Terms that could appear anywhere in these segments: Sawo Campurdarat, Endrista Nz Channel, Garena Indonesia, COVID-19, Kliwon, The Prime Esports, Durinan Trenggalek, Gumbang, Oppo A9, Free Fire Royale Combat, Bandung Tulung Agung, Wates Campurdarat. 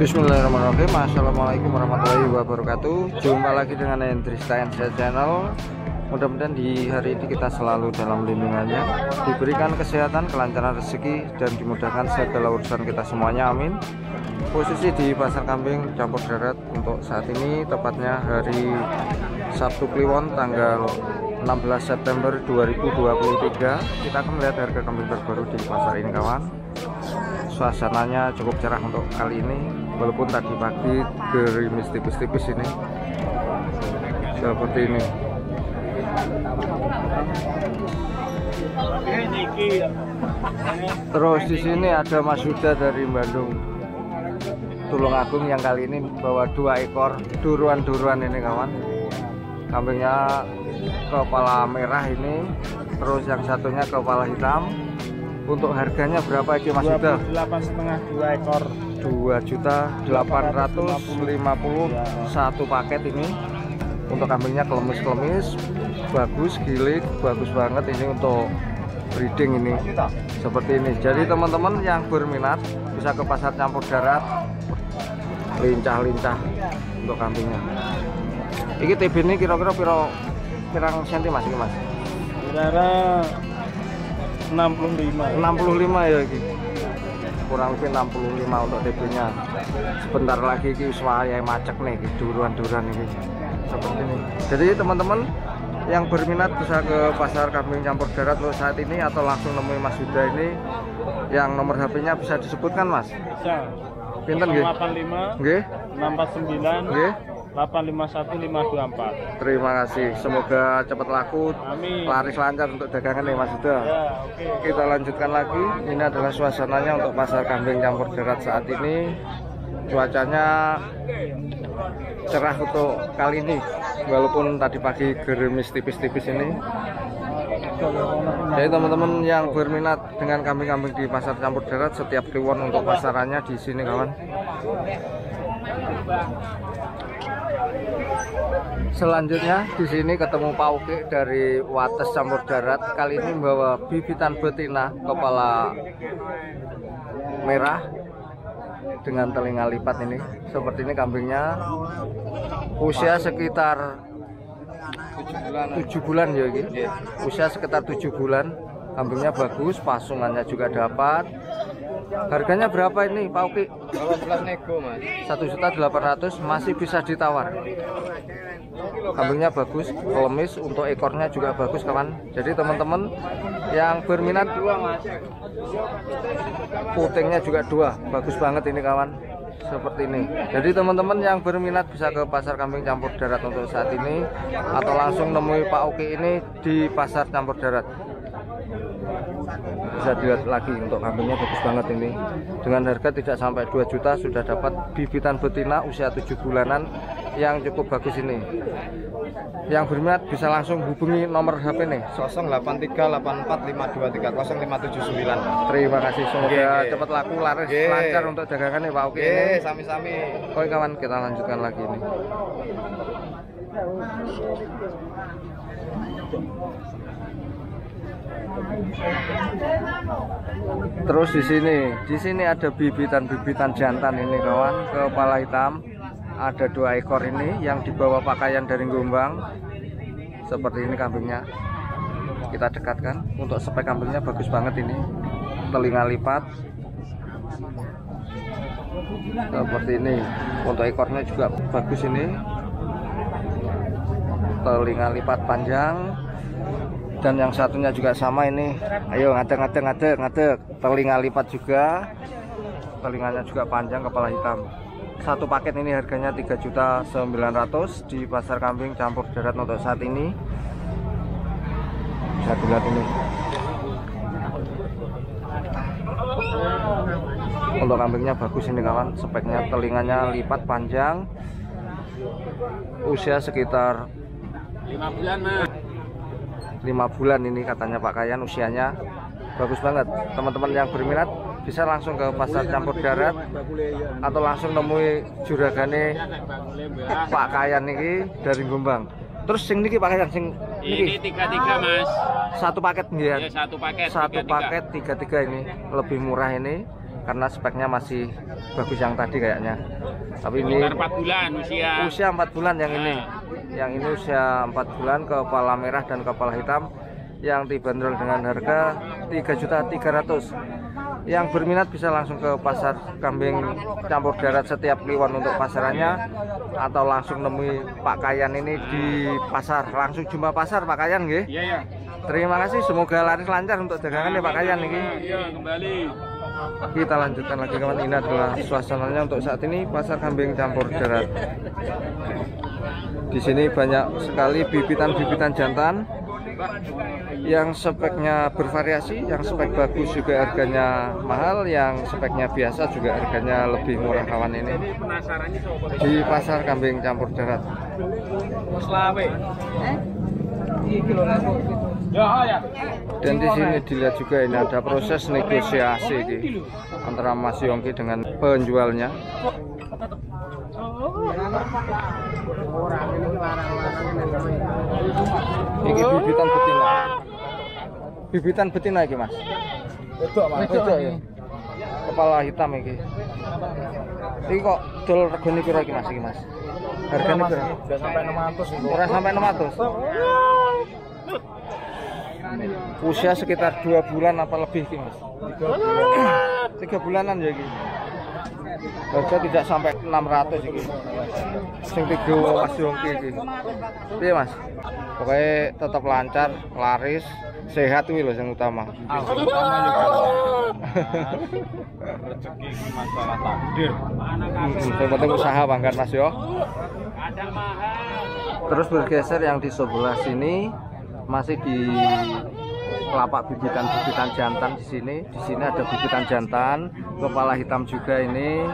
Bismillahirrahmanirrahim. Assalamualaikum warahmatullahi wabarakatuh. Jumpa lagi dengan Endrista Nz Channel. Mudah-mudahan di hari ini kita selalu dalam lindungannya, diberikan kesehatan, kelancaran rezeki, dan dimudahkan segala urusan kita semuanya, amin. Posisi di pasar kambing Campurdarat untuk saat ini, tepatnya hari Sabtu Kliwon tanggal 16 September 2023. Kita akan melihat harga kambing terbaru di pasar ini, kawan. Suasananya cukup cerah untuk kali ini, walaupun tadi pagi gerimis tipis-tipis ini seperti ini. Terus di sini ada Mas Huda dari Bandung Tulung Agung yang kali ini bawa dua ekor duruan-duruan ini, kawan. Kambingnya kepala merah ini, terus yang satunya kepala hitam. Untuk harganya berapa ini, Mas Huda? 28,5 dua ekor. 2.850 satu paket ini. Untuk kambingnya kelemis-kelemis, bagus, gilik, bagus banget ini untuk breeding ini, seperti ini. Jadi teman-teman yang berminat bisa ke pasar Campurdarat, lincah-lincah untuk kambingnya. Ini TB ini kira-kira pirang senti mas ini, mas? Kira-kira 65 ya ini. Kurang lebih 65 untuk TB-nya. Sebentar lagi ini suara yang macek nih, duruan-duruan ini. Seperti ini. Jadi teman-teman yang berminat bisa ke pasar kambing Campurdarat untuk saat ini, atau langsung nemui Mas Huda ini. Yang nomor HP-nya bisa disebutkan, Mas? Bisa. Pinten nggih? 85 nggih, 649 nggih, 851 524. Terima kasih. Semoga cepat laku, amin. Laris lancar untuk dagangan nih, Mas Huda. Ya, okay. Kita lanjutkan lagi. Ini adalah suasananya untuk pasar kambing Campurdarat saat ini. Cuacanya cerah untuk kali ini, walaupun tadi pagi gerimis tipis-tipis ini. Jadi teman-teman yang berminat dengan kambing-kambing di pasar Campurdarat, setiap Kliwon untuk pasarannya di sini, kawan. Selanjutnya di sini ketemu Pak Uke dari Wates Campurdarat. Kali ini membawa bibitan betina kepala merah dengan telinga lipat ini. Seperti ini kambingnya, usia sekitar 7 bulan ya ini. Usia sekitar 7 bulan. Kambingnya bagus, pasungannya juga dapat. Harganya berapa ini, Pak Uki? 18 nego, Mas. 1.800 masih bisa ditawar. Kambingnya bagus, kelemis, untuk ekornya juga bagus, kawan. Jadi teman-teman yang berminat, putingnya juga dua, bagus banget ini, kawan. Seperti ini. Jadi teman-teman yang berminat bisa ke pasar kambing Campurdarat untuk saat ini, atau langsung nemui Pak Uki ini di pasar Campurdarat. Bisa dilihat lagi untuk kambingnya bagus banget ini. Dengan harga tidak sampai 2 juta sudah dapat bibitan betina usia 7 bulanan yang cukup bagus ini. Yang berminat bisa langsung hubungi nomor HP nih 083845230579. Terima kasih, semoga cepat laku, laris, lancar untuk dagangan nih Pak Oke. Sami-sami. Oke kawan, kita lanjutkan lagi nih. Terus di sini ada bibitan jantan ini, kawan. Kepala hitam ada dua ekor ini yang dibawa pakaian dari Gumbang. Seperti ini kambingnya. Kita dekatkan. Untuk spek kambingnya bagus banget ini. Telinga lipat. Seperti ini. Untuk ekornya juga bagus ini. Telinga lipat panjang. Dan yang satunya juga sama ini. Ayo ngadeg. Telinga lipat juga. Telinganya juga panjang, kepala hitam. Satu paket ini harganya 3.900.000 di pasar kambing Campurdarat untuk saat ini. Bisa dilihat ini. Untuk kambingnya bagus ini, kawan. Speknya telinganya lipat panjang. Usia sekitar 5 bulan, Mas. 5 bulan ini katanya pakaian, usianya bagus banget. Teman-teman yang berminat bisa langsung ke pasar Campurdarat, atau langsung nemui juragane pakaian ini dari Gumbang. Terus sing niki pakaian sing niki. Ini 3-3 Mas. Satu paket nggih ya. Satu paket 3-3 ini, lebih murah ini. karena speknya masih bagus yang tadi kayaknya. Tapi ini usia 4 bulan yang ini. Yang ini usia 4 bulan kepala merah dan kepala hitam yang dibanderol dengan harga 3.300.000. Yang berminat bisa langsung ke pasar kambing Campurdarat setiap Kliwon untuk pasarannya, atau langsung nemui Pak Kayan ini di pasar, langsung jumpa pasar Pak Kayan nggih. Iya. Terima kasih, semoga laris lancar untuk dagangannya Pak Kayan ini. Iya, kembali. Kita lanjutkan lagi kawan, ini adalah suasananya untuk saat ini pasar kambing Campurdarat. Di sini banyak sekali bibitan-bibitan jantan yang speknya bervariasi, yang spek bagus juga harganya mahal, yang speknya biasa juga harganya lebih murah kawan ini di pasar kambing Campurdarat. Dan di sini dilihat juga ini ada proses negosiasi gitu, antara Mas Yongki dengan penjualnya. Ini bibitan betina. Bibitan betina iki, Mas. Wedok ya. Kepala hitam iki. Iki kok dol regane pira iki, Mas? Iki, Mas. Hargane pira? Sampai 600 iki. Ora sampai 600. Usia sekitar 2 bulan apa lebih iki, Mas? 3 bulanan ya iki. Harga tidak sampai 600 iki. Sing tiga Mas Yongki iki. Piye, Mas? Pokoknya tetap lancar, laris, sehat kuwi lho sing utama. Rezeki iki masalah takdir. Sing penting usaha bangkan Mas yo. Terus bergeser yang di sebelah sini masih di lapak bibitan-bibitan jantan di sini. Di sini ada bibitan jantan, kepala hitam juga ini.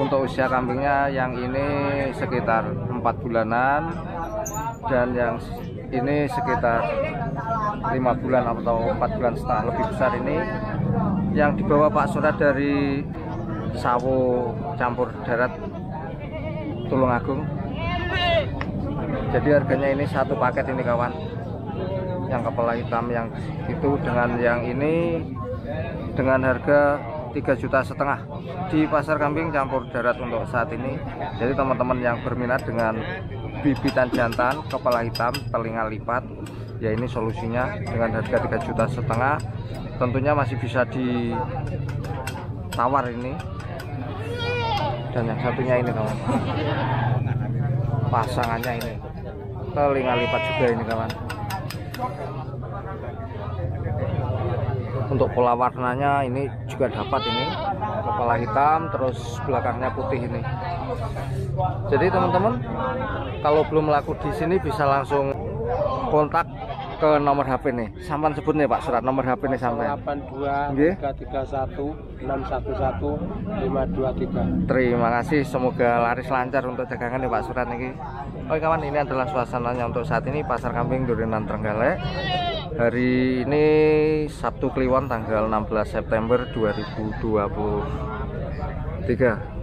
Untuk usia kambingnya yang ini sekitar 4 bulanan dan yang ini sekitar 5 bulan atau 4 bulan setengah lebih besar ini. Yang dibawa Pak Surat dari Sawo Campurdarat Tulung Agung. Jadi harganya ini satu paket ini kawan. Yang kepala hitam yang itu dengan yang ini dengan harga 3,5 juta di pasar kambing Campurdarat untuk saat ini. Jadi teman-teman yang berminat dengan bibitan jantan kepala hitam telinga lipat, ya ini solusinya dengan harga 3,5 juta, tentunya masih bisa ditawar ini. Dan yang satunya ini kawan, pasangannya ini telinga lipat juga ini kawan. Untuk pola warnanya ini juga dapat ini, kepala hitam terus belakangnya putih ini. Jadi teman-teman kalau belum laku di sini bisa langsung kontak ke nomor HP nih. Sampan sebut nih Pak Surat nomor HP nih sampai. 82 331 611 523. Terima kasih, semoga laris lancar untuk dagangan nih Pak Surat nih. Oke kawan, ini adalah suasananya untuk saat ini pasar kambing Durinan Trenggalek. Hari ini Sabtu Kliwon tanggal 16 September 2023.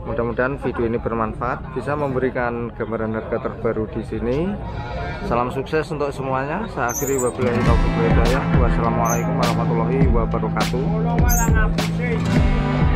Mudah-mudahan video ini bermanfaat, bisa memberikan gambaran harga terbaru di sini. Salam sukses untuk semuanya. Saya akhiri wabillahi taufiq wal hidayah. Wassalamualaikum warahmatullahi wabarakatuh.